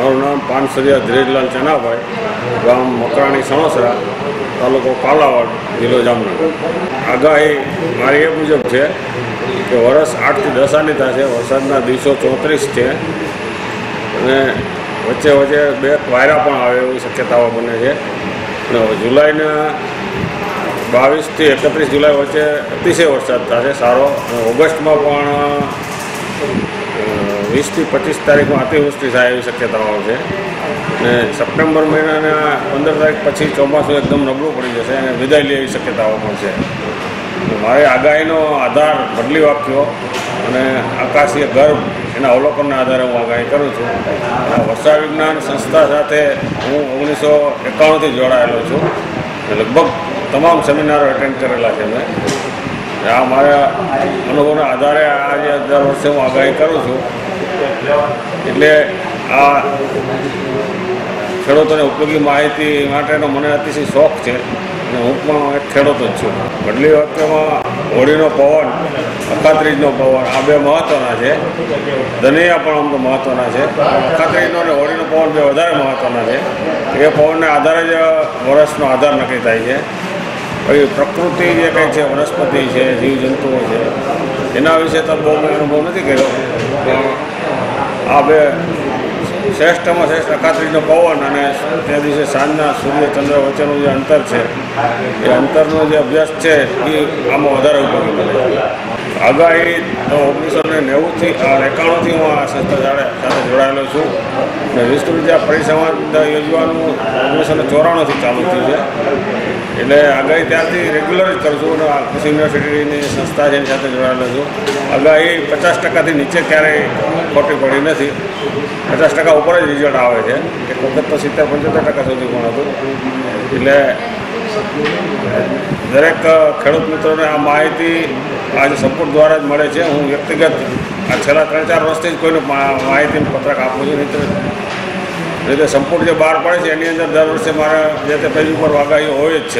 મારું નામ પાનસુરિયા ધીરજલાલ ચના ભાઈ, ગામ મકરાણી સણોસરા, તાલુકો કાલાવાડ, જિલ્લો જામનગર। આગાહી મારી એ મુજબ છે કે વરસ 8 થી 10 આની થશે, વરસાદના દિવસો 34 છે અને વચ્ચે વચ્ચે બે વાયરા પણ આવે એવી શક્યતાઓ બને છે। અને જુલાઈના 22 થી 31 જુલાઈ વચ્ચે અતિશય વરસાદ થશે સારો। ઓગસ્ટમાં પણ 20 થી 25 તારીખમાં અતિવૃષ્ટિ થાય એવી શક્યતાઓ છે। અને સપ્ટેમ્બર મહિનાના 15 તારીખ પછી ચોમાસું એકદમ નબળું પડી જશે અને વિદાય લે એવી શક્યતાઓ પણ છે। મારે આગાહીનો આધાર બદલી વાપર્યો અને આકાશીય ગર્ભ એના અવલોકનના આધારે હું આગાહી કરું છું। વર્ષા વિજ્ઞાન સંસ્થા સાથે હું 1991થી જોડાયેલો છું, લગભગ તમામ સેમિનારો એટેન્ડ કરેલા છે મેં। આ મારા અનુભવના આધારે આજે દર વર્ષે હું આગાહી કરું છું, એટલે આ ખેડૂતોને ઉપયોગી માહિતી માટેનો મને અતિશય શોખ છે અને હું પણ એક ખેડૂત જ છું। બદલી વખતમાં હોળીનો પવન, અખાત્રીજનો પવન, આ બે મહત્ત્વના છે। ધનિયા પણ આમ તો મહત્ત્વના છે, અખાત્રીજનો અને હોળીનો પવન બે વધારે મહત્ત્વના છે। એ પવનને આધારે જ વરસનો આધાર નક્કી થાય છે। પછી પ્રકૃતિ જે કંઈક છે, વનસ્પતિ છે, જીવજંતુઓ છે, એના વિશે તો બહુ મેં અનુભવ નથી કર્યો। આ બે શ્રેષ્ઠમાં શ્રેષ્ઠ અખાત્રીજનો પવન અને તે દિવસે સાંજના સૂર્યચંદ્ર વચ્ચેનું જે અંતર છે, એ અંતરનો જે અભ્યાસ છે એ આમાં વધારે ઉપયોગી બને। આગાહી તો 1991થી હું આ સંસ્થા સાથે જોડાયેલો છું અને વિશ્વ વિદ્યા પરિસંવાદ યોજવાનું 1994થી ચાલુ થયું છે, એટલે આગાહી ત્યારથી રેગ્યુલર જ કરું છું અને આ કૃષિ યુનિવર્સિટીની સંસ્થા છે એની સાથે જોડાયેલો છું। આગાહી 50%થી નીચે ક્યારેય ખોટી પડી નથી, 50% ઉપર જ રિઝલ્ટ આવે છે। એક વખત તો 70-75% સુધી પણ હતું। એટલે દરેક ખેડૂત મિત્રોને આ માહિતી આજે સપોર્ટ દ્વારા જ મળે છે। હું વ્યક્તિગત આ છેલ્લા 3-4 વર્ષથી જ કોઈને માહિતીનું પત્રક આપું છું, એટલે સપોર્ટ જે બહાર પડે છે એની અંદર દર વર્ષે મારા જે તે પેજ ઉપર આગાહીઓ હોય જ છે।